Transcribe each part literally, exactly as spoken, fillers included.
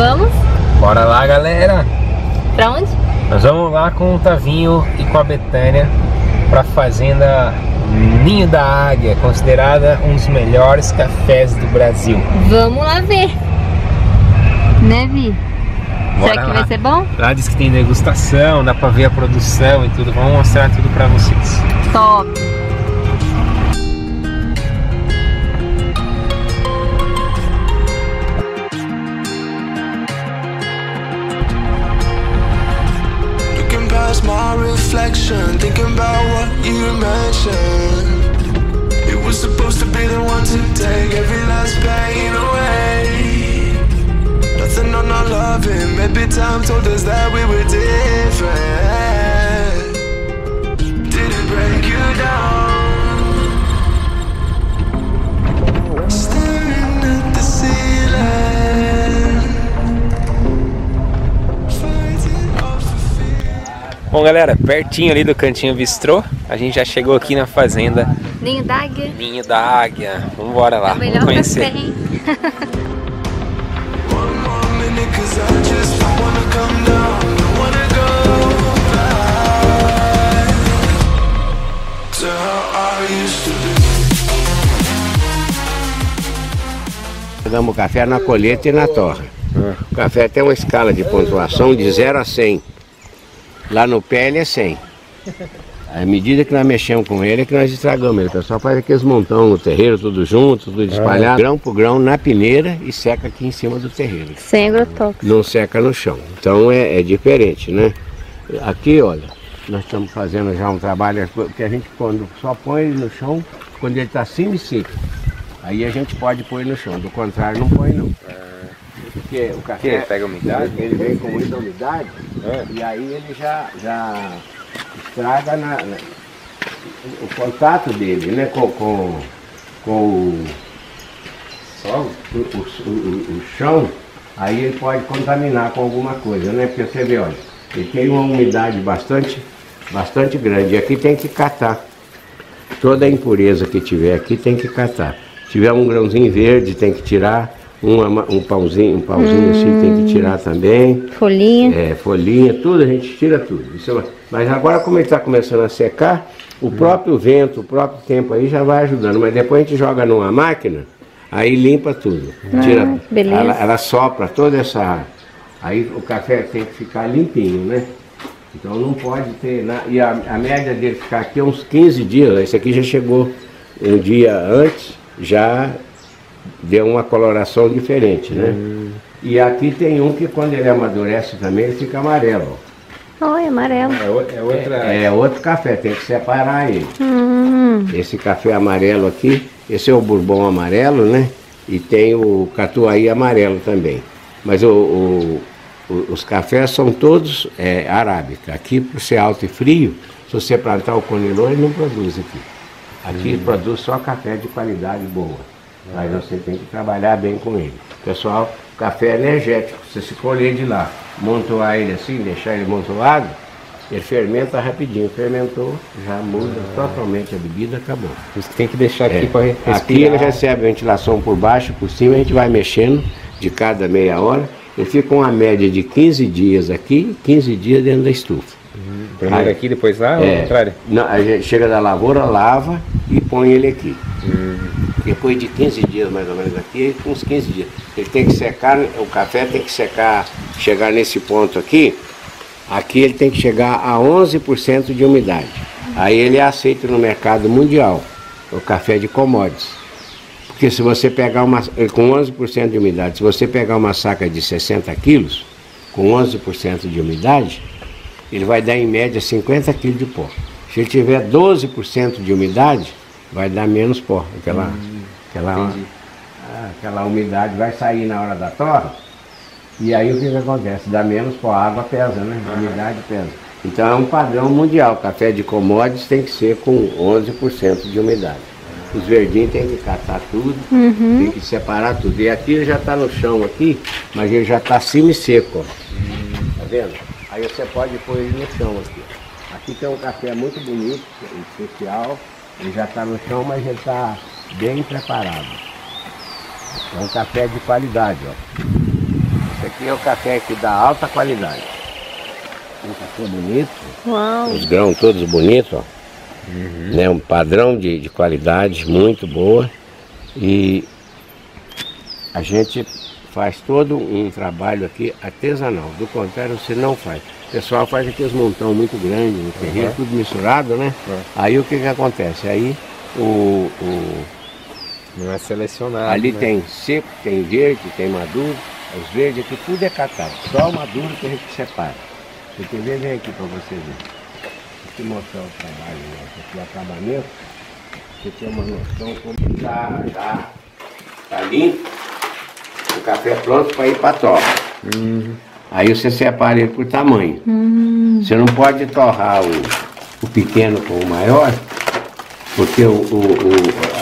Vamos? Bora lá, galera! Pra onde? Nós vamos lá com o Tavinho e com a Betânia pra fazenda Ninho da Águia, considerada um dos melhores cafés do Brasil. Vamos lá ver! Né, Vi? Bora Será que lá. vai ser bom? Lá diz que tem degustação, dá pra ver a produção e tudo. Vamos mostrar tudo pra vocês. Top! My reflection, thinking about what you mentioned. It was supposed to be the one to take every last pain away. Nothing on our loving, maybe time told us that we were different. Did it break you down? Staring at the ceiling. Bom, galera, pertinho ali do cantinho Bistrô, a gente já chegou aqui na fazenda Ninho da Águia. Ninho da Águia. Vamos embora lá, é vamos conhecer. Damos café na colheita e na torra. O café tem uma escala de pontuação de zero a cem. Lá no pé ele é cem. À medida que nós mexemos com ele é que nós estragamos ele. O pessoal faz aqueles montão no terreiro, tudo junto, tudo espalhado, ah, é. grão por grão, na peneira e seca aqui em cima do terreiro. Sem agrotóxico. Não seca no chão. Então é, é diferente, né? Aqui, olha, nós estamos fazendo já um trabalho que a gente quando só põe ele no chão quando ele está cima e seco. Aí a gente pode pôr ele no chão, do contrário não põe não. Porque o café ele pega umidade, ele vem com muita umidade é. e aí ele já, já estraga na, na, o contato dele né, com, com, com o, solo, o, o, o, o chão, aí ele pode contaminar com alguma coisa, né? Porque você vê, olha, ele tem uma umidade bastante, bastante grande e aqui tem que catar. Toda a impureza que tiver aqui tem que catar. Se tiver um grãozinho verde tem que tirar. Uma, um pauzinho, um pauzinho hum, assim tem que tirar também. Folhinha. É, folhinha, tudo, a gente tira tudo. Isso é, mas agora como ele está começando a secar, o hum. próprio vento, o próprio tempo aí já vai ajudando. Mas depois a gente joga numa máquina, aí limpa tudo. Ah, tira, beleza. Ela, ela sopra toda essa... Aí o café tem que ficar limpinho, né? Então não pode ter... Na, e a, a média dele ficar aqui é uns quinze dias. Esse aqui já chegou um dia antes, já... Deu uma coloração diferente, né? Hum. E aqui tem um que quando ele amadurece também, ele fica amarelo. Olha, amarelo. É, é, outra... é, é outro café, tem que separar ele. Hum. Esse café amarelo aqui, esse é o bourbon amarelo, né? E tem o catuaí amarelo também. Mas o, o, o, os cafés são todos é, arábica. Aqui, por ser alto e frio, se você plantar o conilon, ele não produz aqui. Aqui hum. produz só café de qualidade boa. Mas você tem que trabalhar bem com ele. Pessoal, café energético, você se colher de lá, montoar ele assim, deixar ele montoado, ele fermenta rapidinho. Fermentou, já muda ah. totalmente a bebida, acabou. Isso que tem que deixar aqui é. para respirar. Aqui ele recebe ventilação por baixo, por cima, a gente vai mexendo de cada meia hora. Ele fica com uma média de quinze dias aqui, quinze dias dentro da estufa. Uhum. Primeiro aí, aqui, depois lá, é, ou ao contrário? Não, a gente chega da lavoura, lava e põe ele aqui. Uhum. Depois de quinze dias mais ou menos aqui, uns quinze dias. Ele tem que secar, o café tem que secar, chegar nesse ponto aqui, aqui ele tem que chegar a onze por cento de umidade. Aí ele é aceito no mercado mundial, o café de commodities. Porque se você pegar uma, com onze por cento de umidade, se você pegar uma saca de sessenta quilos, com onze por cento de umidade, ele vai dar em média cinquenta quilos de pó. Se ele tiver doze por cento de umidade, vai dar menos pó, aquela, hum, aquela, aquela umidade vai sair na hora da torra e aí o que, que acontece? Dá menos pó, a água pesa, né? A umidade pesa. Então é um padrão mundial, café de commodities tem que ser com onze por cento de umidade. Os verdinhos tem que catar tudo, uhum. tem que separar tudo. E aqui ele já está no chão aqui, mas ele já está semi-seco, ó. Tá vendo? Aí você pode pôr ele no chão aqui. Aqui tem um café muito bonito, especial. Ele já está no chão, mas ele está bem preparado. É um café de qualidade, ó. Esse aqui é o café aqui da alta qualidade. Um café bonito. Uau. Os grãos todos bonitos, ó. Uhum. Né, um padrão de, de qualidade muito boa. E a gente faz todo um trabalho aqui artesanal. Do contrário, você não faz. O pessoal faz aqueles montão muito grande, no terreno, uhum. tudo misturado, né? Uhum. Aí o que que acontece? Aí o... o não é selecionado. Ali, né? Tem seco, tem verde, tem maduro. Os verdes aqui tudo é catado. Só o maduro que a gente separa. Você quer ver? Vem aqui para você ver. Vou te mostrar o trabalho, né? Aqui o acabamento. Você tem uma noção como está, tá, tá limpo. O café pronto para ir para a torra. Uhum. Aí você separa ele por tamanho. Uhum. Você não pode torrar o, o pequeno com o maior, porque o, o, o,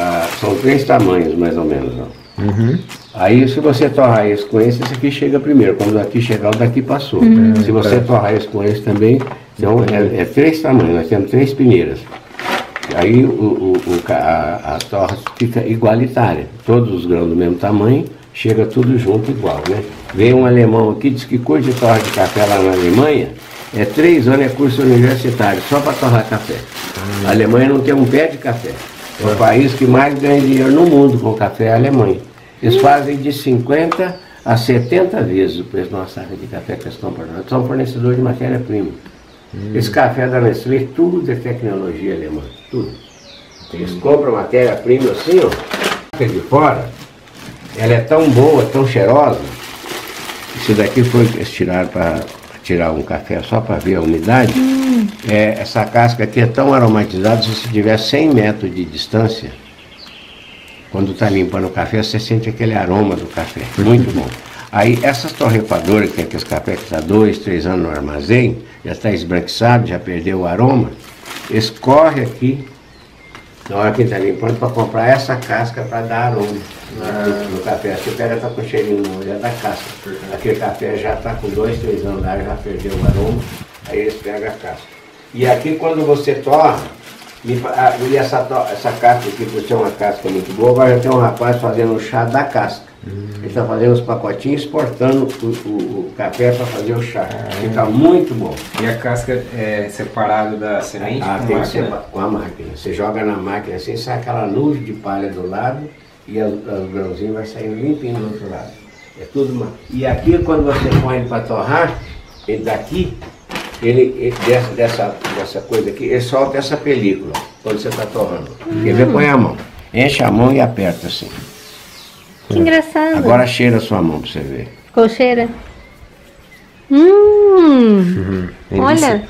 a, são três tamanhos mais ou menos. Ó. Uhum. Aí se você torrar esse com esse, esse aqui chega primeiro. Quando aqui chegar, o daqui passou. Uhum. Se você torrar esse com esse também, então é, é três tamanhos, nós temos três peneiras. Aí o, o, o, a, a torra fica igualitária, todos os grãos do mesmo tamanho. Chega tudo junto igual, né? Veio um alemão aqui, diz que curso de torra de café lá na Alemanha é três anos, é curso universitário, só para torrar café. Ah, a Alemanha não tem um pé de café. É o país que mais ganha dinheiro no mundo com café, é a Alemanha. Eles fazem de cinquenta a setenta vezes o preço de uma saca de café que eles estão produzindo. Eles são fornecedores de matéria-prima. Hum. Esse café da Nestlé, tudo é tecnologia alemã, tudo. Eles hum. compram matéria-prima assim, ó, de fora. Ela é tão boa, tão cheirosa. Isso daqui foi tirado para tirar um café só para ver a umidade. Hum. É, essa casca aqui é tão aromatizada, se você tiver cem metros de distância, quando está limpando o café, você sente aquele aroma do café. Muito bom. Aí essas torrefadoras, que é aqueles café que está dois, três anos no armazém, já está esbranquiçado, já perdeu o aroma, escorre aqui. Na hora que está limpando, para comprar essa casca para dar aroma ah. no café. Se o cara está com cheirinho no olho, é da casca. Aquele café já está com dois, três anos, já perdeu o aroma, aí eles pegam a casca. E aqui quando você torra, e essa, torra, essa casca aqui, por ser uma casca muito boa, agora já tem um rapaz fazendo o chá da casca. Hum. Ele está fazendo os pacotinhos, exportando o, o, o café para fazer o chá. Ah, Fica hum. muito bom. E a casca é separada da semente? Ah, com, tem que sepa com a máquina. Você joga na máquina assim, sai aquela nuvem de palha do lado e os grãozinhos vai sair limpinho do outro lado. É tudo uma... E aqui quando você põe para torrar, ele daqui, ele, ele desce dessa, dessa coisa aqui, ele solta essa película quando você está torrando. Hum. Quer ver? Põe a mão. Enche a mão e aperta assim. Que engraçado. Agora cheira a sua mão pra você ver. Qual cheira? Hum! Uhum. Olha!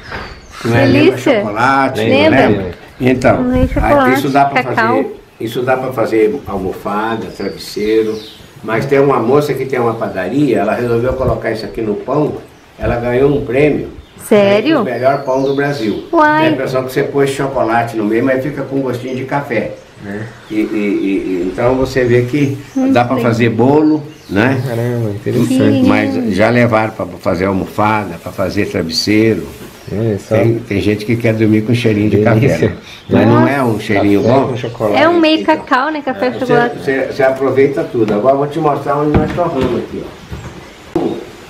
Delícia! É chocolate, lembra? Lembra? Então, hum, chocolate, isso dá pra cacau. Fazer. Isso dá pra fazer almofada, travesseiro. Mas tem uma moça que tem uma padaria, ela resolveu colocar isso aqui no pão, ela ganhou um prêmio. Sério? É o melhor pão do Brasil. Uai. Tem a impressão que você põe chocolate no meio, mas fica com gostinho de café. Né? E, e, e, então você vê que muito dá para fazer bolo, né? Caramba, interessante. Sim. Mas já levaram para fazer almofada, para fazer travesseiro. É, só... tem, tem gente que quer dormir com cheirinho de café, né? Mas não é um cheirinho bom. É um meio então, cacau, né? Café com chocolate. Você, você aproveita tudo. Agora vou te mostrar onde nós torramos aqui, ó.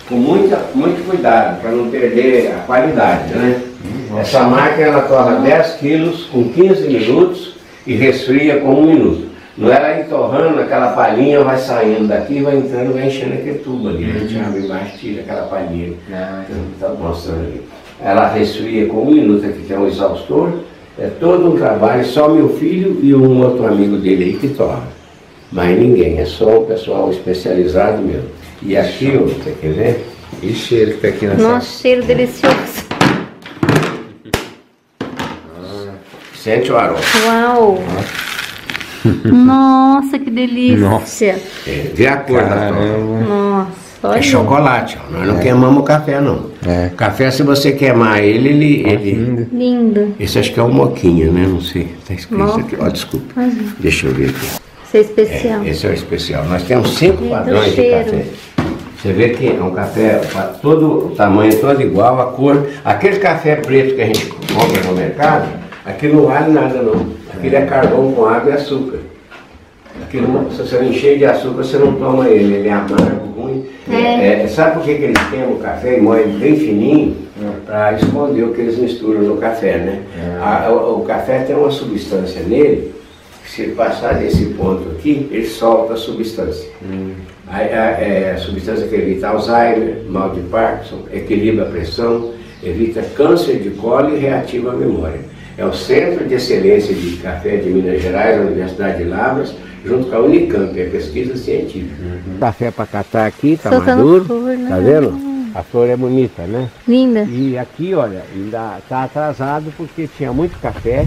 Com muita, muito cuidado para não perder a qualidade, né? Nossa. Essa máquina ela torra dez quilos com quinze minutos. E resfria com um minuto. Não é ela entorrando, aquela palhinha vai saindo daqui, vai entrando, vai enchendo aquele tubo ali. A gente abre embaixo, tira aquela palhinha. Ah, então, tá mostrando ali. Ela resfria com um minuto, aqui tem um exaustor. É todo um trabalho, só meu filho e um outro amigo dele aí que torra. Mas ninguém, é só o pessoal especializado mesmo. E aqui, ó, você quer ver? E cheiro que tá aqui nessa... Nossa, cheiro delicioso. Sente o aroma. Uau! Nossa, que delícia! Nossa. É, vê a cor da torra. Nossa, é chocolate, ó. Nós não é. queimamos o café, não. É. Café, se você queimar ele, ele... ele... Lindo. Esse acho que é um moquinho, né? Não sei. Tá escrito Moca. Aqui. Ó, oh, desculpa. Ai. Deixa eu ver aqui. Esse é especial. É, esse é o especial. Nós temos cinco e padrões de café. Você vê que é um café, todo o tamanho todo igual, a cor... Aquele café preto que a gente compra no mercado... Aqui não vale nada não, aquilo é carvão com água e açúcar. Aquilo, se você não encher de açúcar, você não toma ele, ele é amargo, ruim. É. É, sabe por que, que eles queimam o café e moem bem fininho? É. Para esconder o que eles misturam no café, né? É. A, o, o café tem uma substância nele, que se passar desse ponto aqui, ele solta a substância. Hum. A, a, a substância que evita Alzheimer, mal de Parkinson, equilibra a pressão, evita câncer de colo e reativa a memória. É o Centro de Excelência de Café de Minas Gerais, a Universidade de Lavras, junto com a Unicamp, é pesquisa científica. Uhum. Café para catar aqui, está maduro, está vendo? A flor é bonita, né? Linda. E aqui, olha, ainda está atrasado porque tinha muito café.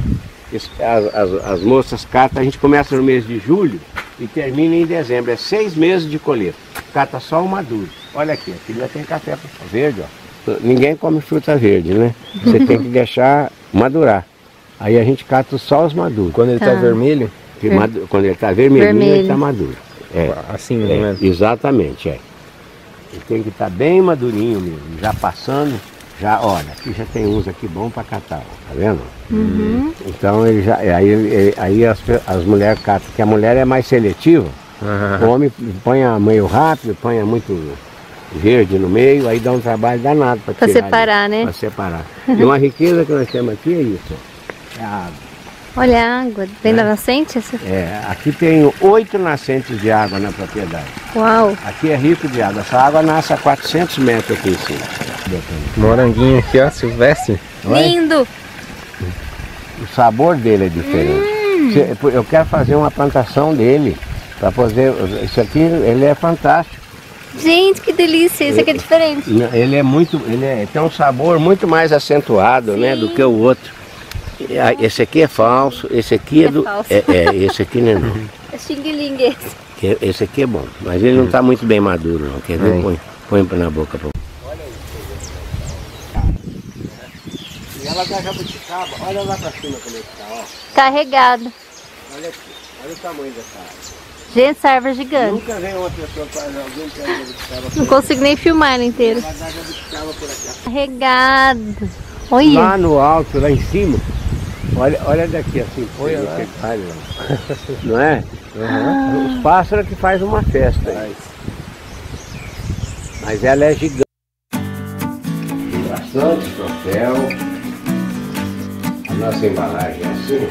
As, as, as moças catam, a gente começa no mês de julho e termina em dezembro. É seis meses de colheita. Cata só o maduro. Olha aqui, aqui já tem café verde, ó. Ninguém come fruta verde, né? Você tem que deixar madurar. Aí a gente cata só os maduros. Quando ele está tá vermelho? Que madu... Quando ele está vermelhinho, vermelho. Ele está maduro. É. Assim, é, né? Exatamente, é. Ele tem que estar tá bem madurinho mesmo, já passando, já, olha, aqui já tem uns aqui bom para catar, ó, tá vendo? Uhum. Então ele já, aí, ele, aí as, as mulheres catam, porque a mulher é mais seletiva, uhum. O homem ponha meio rápido, ponha muito verde no meio, aí dá um trabalho danado para tirar. Para separar, ali, né? Para separar. E uma riqueza que nós temos aqui é isso, ó, é a água. Olha a água, vem é. da nascente? Essa... É, aqui tem oito nascentes de água na propriedade. Uau! Aqui é rico de água, essa água nasce a quatrocentos metros aqui em cima. Moranguinho aqui, ó, silvestre. Lindo! O sabor dele é diferente. Hum. Eu quero fazer uma plantação dele, para poder... Isso aqui, ele é fantástico. Gente, que delícia, isso aqui é diferente. Ele é muito, ele é, tem um sabor muito mais acentuado, sim, né, do que o outro. Esse aqui é falso, esse aqui é, é do... Falso. É, é, esse aqui não é não. É xing-ling esse. Esse aqui é bom, mas ele não está muito bem maduro não, quer ver? Põe, põe na boca. Pô. Olha isso. E ela dá jabuticaba, olha lá pra cima como é que tá, ó. Carregado. Olha aqui, olha o tamanho dessa árvore. Gente, essa árvore é gigante. Nunca vem uma pessoa para alguém que é jabuticaba. Não consigo nem filmar ela inteira. Ela dá jabuticaba por aqui. Carregado. Olha. Lá no alto, lá em cima. Olha, olha daqui assim, põe lá. Não é? Uhum. Os pássaros que faz uma festa. Aí. Mas ela é gigante. Tem bastante troféu. A nossa embalagem é assim.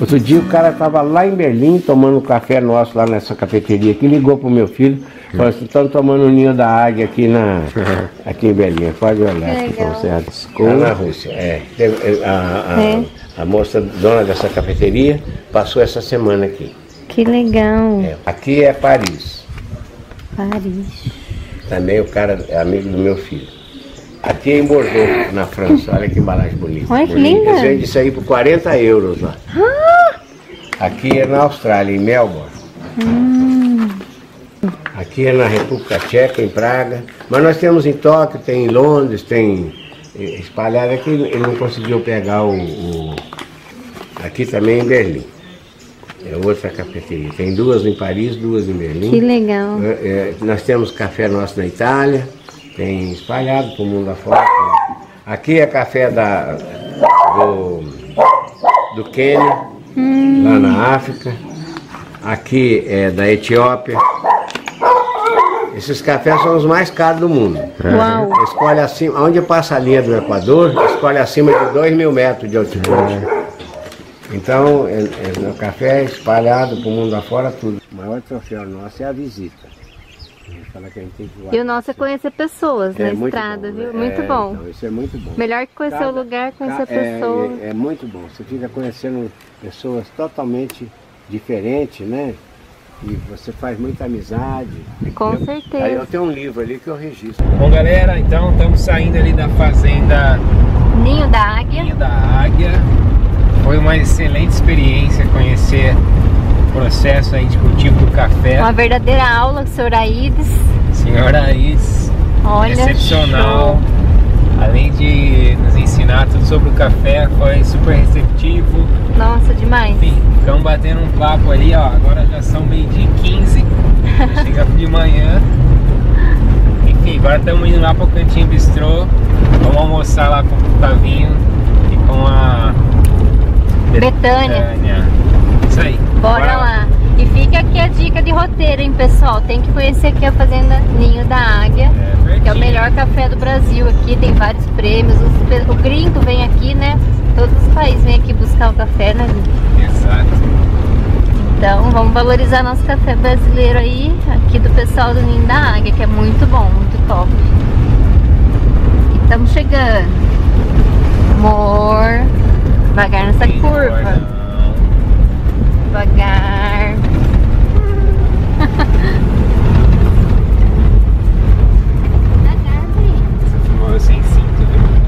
Outro dia o cara estava lá em Berlim tomando café nosso lá nessa cafeteria aqui, ligou para o meu filho, falou assim, estão tomando o Ninho da Águia aqui, na, aqui em Berlim, pode olhar aqui com certeza. Lá na Rússia, é. A, a, a, a moça dona dessa cafeteria passou essa semana aqui. Que legal. É, aqui é Paris. Paris. Também o cara é amigo do meu filho. Aqui em Bordeaux, na França, olha que embalagem bonita. Olha que linda. Eles vendem isso aí por quarenta euros lá. Ah. Aqui é na Austrália, em Melbourne. Hum. Aqui é na República Tcheca, em Praga. Mas nós temos em Tóquio, tem em Londres, tem espalhado aqui. Ele não conseguiu pegar o... o... Aqui também em Berlim. É outra cafeteria. Tem duas em Paris, duas em Berlim. Que legal. É, é, nós temos café nosso na Itália. Tem espalhado para o mundo afora. Aqui é café da, do, do Quênia, hum. lá na África. Aqui é da Etiópia. Esses cafés são os mais caros do mundo. Uau. Escolhe acima, onde passa a linha do Equador, escolhe acima de dois mil metros de altitude. É. Então, é, é, o café é espalhado para o mundo afora, tudo. O maior troféu nosso é a visita. Que que e o nosso é conhecer pessoas é, na estrada, bom, viu? É, muito bom. Então, isso é muito bom. Melhor que conhecer Cada, o lugar, conhecer é, pessoas. É, é muito bom. Você fica conhecendo pessoas totalmente diferentes, né? E você faz muita amizade. Com eu, certeza. Aí eu tenho um livro ali que eu registro. Bom, galera, então estamos saindo ali da fazenda Ninho da Águia. Ninho da Águia. Foi uma excelente experiência conhecer processo aí de cultivo do café. Uma verdadeira aula com o senhor Aides. senhor Aides, olha, excepcional. Show. Além de nos ensinar tudo sobre o café, foi super receptivo. Nossa, demais. Enfim, ficamos batendo um papo ali, ó. Agora já são meio-dia e quinze. Chega de manhã. Enfim, agora estamos indo lá pro cantinho Bistrô. Vamos almoçar lá com o Tavinho e com a Betânia. Betânia. Isso aí. roteiro, hein, pessoal? Tem que conhecer aqui a Fazenda Ninho da Águia, é, que é o melhor café do Brasil aqui, tem vários prêmios. Os, o gringo vem aqui, né? Todos os países vêm aqui buscar o café, né, gente? Exato. Então, vamos valorizar nosso café brasileiro aí, aqui do pessoal do Ninho da Águia, que é muito bom, muito top. E estamos chegando. Amor, devagar nessa curva. Devagar. Devagar, velho. Você filmou eu sem cinto, viu?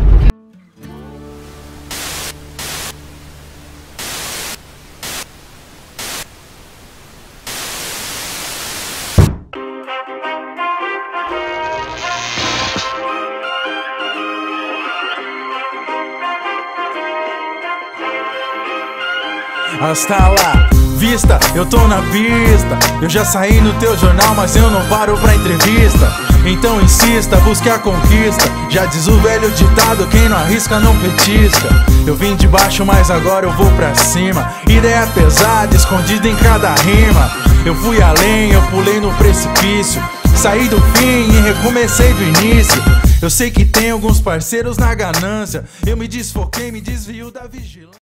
Hasta lá, vista, eu tô na pista. Eu já saí no teu jornal, mas eu não paro pra entrevista. Então insista, busque a conquista. Já diz o velho ditado, quem não arrisca não petisca. Eu vim de baixo, mas agora eu vou pra cima. Ideia pesada, escondida em cada rima. Eu fui além, eu pulei no precipício. Saí do fim e recomecei do início. Eu sei que tem alguns parceiros na ganância. Eu me desfoquei, me desvio da vigilância.